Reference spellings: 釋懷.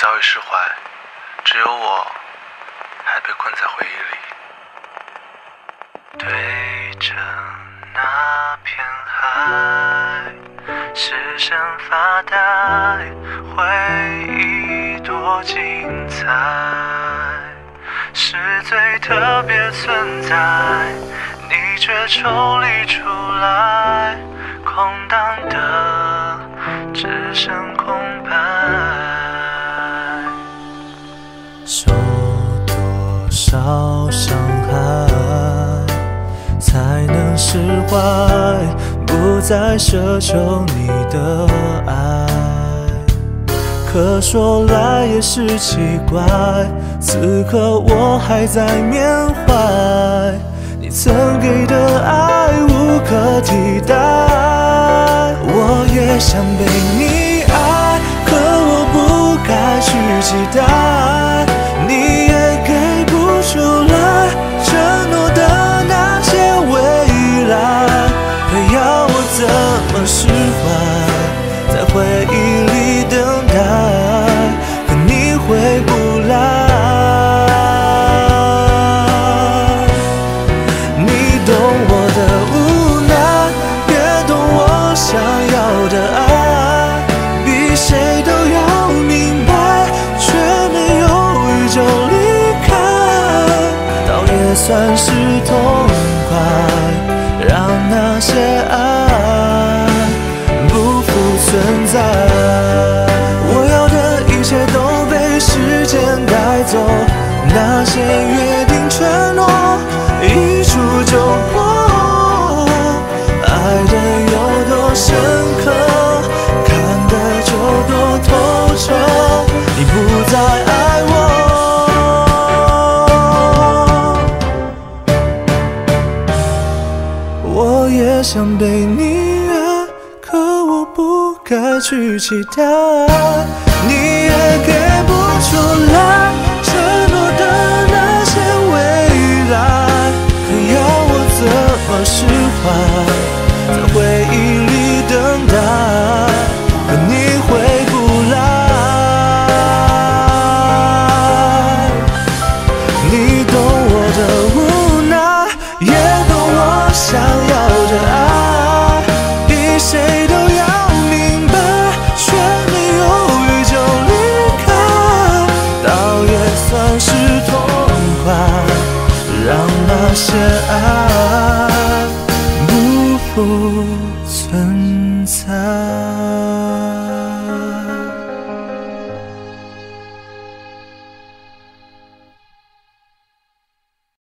早已释怀，只有我还被困在回忆里。对着那片海，失神发呆，回忆多精彩，是最特别存在，你却抽离出来，空荡的只剩空白。 受多少伤害，才能释怀？不再奢求你的爱。可说来也是奇怪，此刻我还在缅怀你曾给的爱，无可替代。我也想被你爱，可我不该去期待。 释怀，在回忆里等待，可你回不来。你懂我的无奈，也懂我想要的爱，比谁都要明白，却没犹豫就离开，倒也算是痛快，让那些爱。 存在，我要的一切都被时间带走，那些约定承诺一触就破，爱的有多深刻，看得就多透彻，你不再爱我，我也想被你。 该去期待，你也给不出来承诺的那些未来，可要我怎么释怀？在回忆里等待，可你回不来。你懂我的无奈，也懂我想要的爱，比谁都要。 那些爱不复存在。